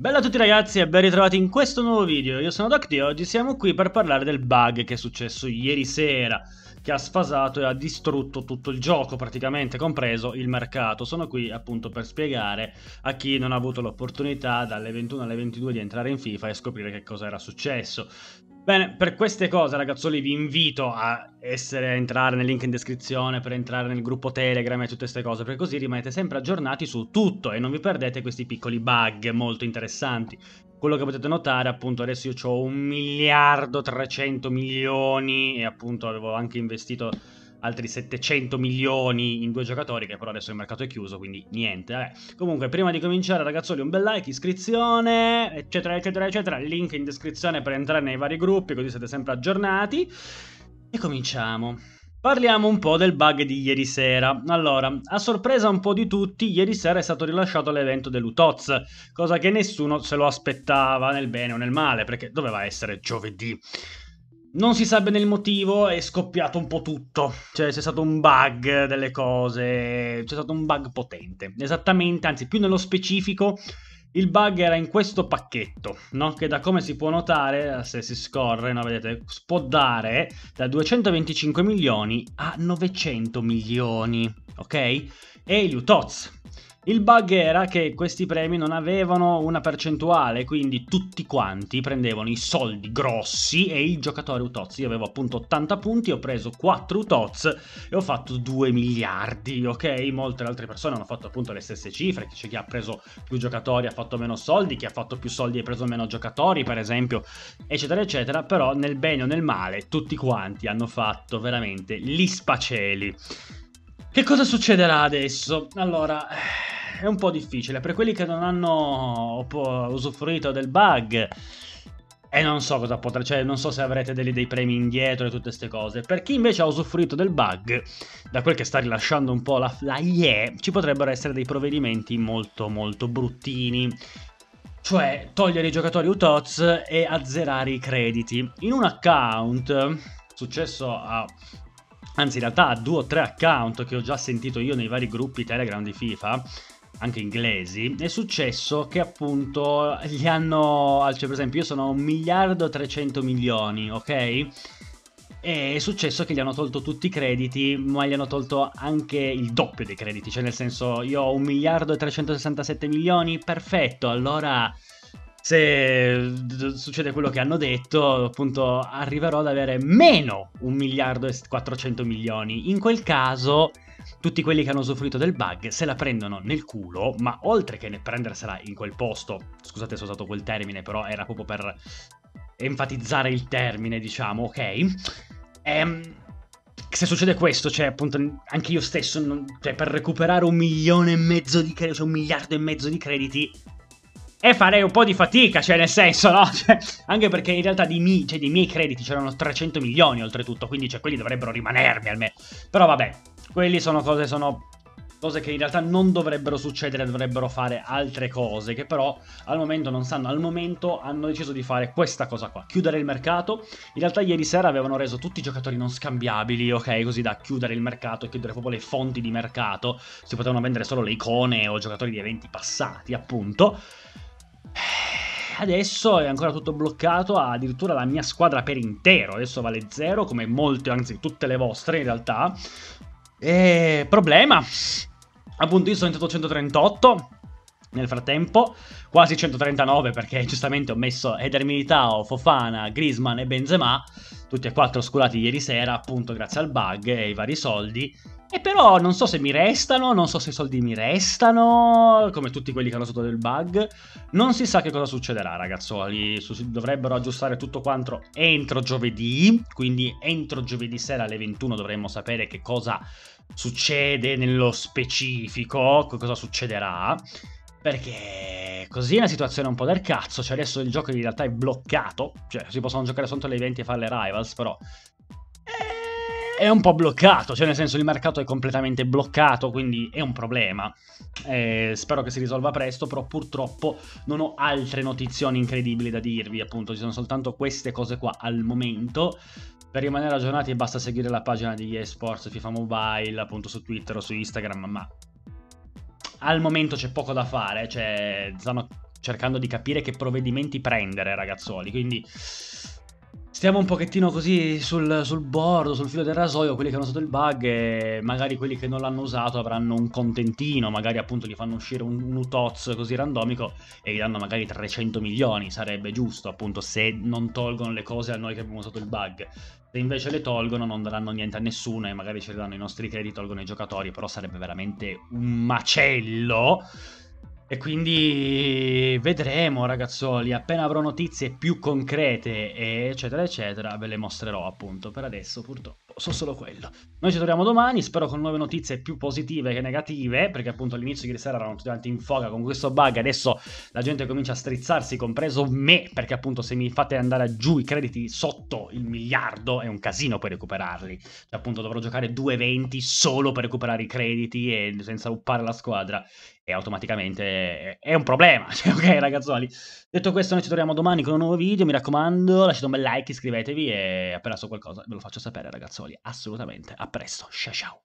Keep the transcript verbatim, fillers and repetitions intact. Bella a tutti ragazzi e ben ritrovati in questo nuovo video. Io sono Dock-D y e oggi siamo qui per parlare del bug che è successo ieri sera, che ha sfasato e ha distrutto tutto il gioco praticamente, compreso il mercato. Sono qui appunto per spiegare a chi non ha avuto l'opportunità dalle ventuno alle ventidue di entrare in FIFA e scoprire che cosa era successo. Bene, per queste cose ragazzoli vi invito a essere, a entrare nel link in descrizione, per entrare nel gruppo Telegram e tutte queste cose, perché così rimanete sempre aggiornati su tutto e non vi perdete questi piccoli bug molto interessanti. Quello che potete notare, appunto, adesso io ho un miliardo trecento milioni e appunto avevo anche investito altri settecento milioni in due giocatori, che però adesso il mercato è chiuso, quindi niente. Vabbè. Comunque, prima di cominciare ragazzoli, un bel like, iscrizione, eccetera eccetera eccetera, link in descrizione per entrare nei vari gruppi, così siete sempre aggiornati. E cominciamo. Parliamo un po' del bug di ieri sera. Allora, a sorpresa un po' di tutti, ieri sera è stato rilasciato l'evento dell'U T O T S, cosa che nessuno se lo aspettava nel bene o nel male, perché doveva essere giovedì. Non si sa bene il motivo, è scoppiato un po' tutto, cioè c'è stato un bug delle cose, c'è stato un bug potente, esattamente, anzi più nello specifico il bug era in questo pacchetto, no? Che da come si può notare, se si scorre, no? Vedete, può dare da duecentoventicinque milioni a novecento milioni, ok? E gli U T O T S. Il bug era che questi premi non avevano una percentuale, quindi tutti quanti prendevano i soldi grossi e il giocatore U T O T S. Io avevo appunto ottanta punti, ho preso quattro U T O T S e ho fatto due miliardi, ok? Molte altre persone hanno fatto appunto le stesse cifre, c'è chi ha preso più giocatori e ha fatto meno soldi, chi ha fatto più soldi e ha preso meno giocatori, per esempio, eccetera eccetera, però nel bene o nel male tutti quanti hanno fatto veramente gli spaceli. Che cosa succederà adesso? Allora, è un po' difficile, per quelli che non hanno usufruito del bug, e non so cosa potrà, cioè non so se avrete dei, dei premi indietro e tutte queste cose. Per chi invece ha usufruito del bug, da quel che sta rilasciando un po' la Flye, ci potrebbero essere dei provvedimenti molto molto bruttini. Cioè, togliere i giocatori U T O T S e azzerare i crediti. In un account, successo a... Anzi, in realtà due o tre account che ho già sentito io nei vari gruppi Telegram di FIFA, anche inglesi, è successo che appunto gli hanno... Cioè, per esempio, io sono un miliardo e trecento milioni, ok? E è successo che gli hanno tolto tutti i crediti, ma gli hanno tolto anche il doppio dei crediti. Cioè, nel senso, io ho un miliardo e trecentosessantasette milioni, perfetto, allora... Se succede quello che hanno detto, appunto arriverò ad avere meno un miliardo e quattrocento milioni. In quel caso tutti quelli che hanno usufruito del bug se la prendono nel culo, ma oltre che ne prendersela in quel posto, scusate se ho usato quel termine, però era proprio per enfatizzare il termine, diciamo, ok? Ehm... Se succede questo, cioè appunto anche io stesso, non, cioè, per recuperare un milione e mezzo di crediti, cioè un miliardo e mezzo di crediti... E farei un po' di fatica, cioè nel senso, no? Cioè, anche perché in realtà di mi, cioè, dei miei crediti c'erano trecento milioni oltretutto, quindi cioè, quelli dovrebbero rimanermi almeno. Però vabbè, quelli sono cose, sono cose che in realtà non dovrebbero succedere, dovrebbero fare altre cose, che però al momento non sanno, al momento hanno deciso di fare questa cosa qua, chiudere il mercato. In realtà ieri sera avevano reso tutti i giocatori non scambiabili, ok? Così da chiudere il mercato, chiudere proprio le fonti di mercato, si potevano vendere solo le icone o giocatori di eventi passati, appunto. Adesso è ancora tutto bloccato, addirittura la mia squadra per intero adesso vale zero, come molte, anzi tutte le vostre in realtà. E problema, appunto io sono entrato centotrentotto nel frattempo, quasi centotrentanove perché giustamente ho messo Eder Militao, Fofana, Griezmann e Benzema, tutti e quattro sculati ieri sera appunto grazie al bug e ai vari soldi. E però non so se mi restano, non so se i soldi mi restano, come tutti quelli che hanno sotto del bug. Non si sa che cosa succederà ragazzoli, dovrebbero aggiustare tutto quanto entro giovedì, quindi entro giovedì sera alle ventuno dovremmo sapere che cosa succede nello specifico, che cosa succederà. Perché così è una situazione un po' del cazzo, cioè adesso il gioco in realtà è bloccato, cioè si possono giocare solo le eventi e fare le rivals, però... è un po' bloccato, cioè nel senso il mercato è completamente bloccato, quindi è un problema. Eh, spero che si risolva presto, però purtroppo non ho altre notizie incredibili da dirvi, appunto ci sono soltanto queste cose qua al momento. Per rimanere aggiornati basta seguire la pagina di eSports FIFA Mobile, appunto su Twitter o su Instagram, ma al momento c'è poco da fare, cioè stanno cercando di capire che provvedimenti prendere, ragazzuoli. Quindi stiamo un pochettino così sul, sul bordo, sul filo del rasoio. Quelli che hanno usato il bug, e magari quelli che non l'hanno usato avranno un contentino, magari appunto gli fanno uscire un, un U T O T S così randomico e gli danno magari trecento milioni, sarebbe giusto appunto se non tolgono le cose a noi che abbiamo usato il bug. Se invece le tolgono non daranno niente a nessuno e magari ce le danno i nostri crediti, tolgono i giocatori, però sarebbe veramente un macello. E quindi vedremo, ragazzoli, appena avrò notizie più concrete eccetera eccetera ve le mostrerò, appunto. Per adesso purtroppo so solo quello. Noi ci troviamo domani, spero con nuove notizie più positive che negative, perché appunto all'inizio ieri sera erano tutti quanti in foga con questo bug, adesso la gente comincia a strizzarsi, compreso me, perché appunto se mi fate andare giù i crediti sotto il miliardo è un casino per recuperarli. Cioè, appunto dovrò giocare due venti solo per recuperare i crediti e senza uppare la squadra. E automaticamente è un problema, cioè, ok ragazzuoli? Detto questo, noi ci troviamo domani con un nuovo video, mi raccomando, lasciate un bel like, iscrivetevi e appena so qualcosa ve lo faccio sapere, ragazzuoli, assolutamente. A presto, ciao ciao!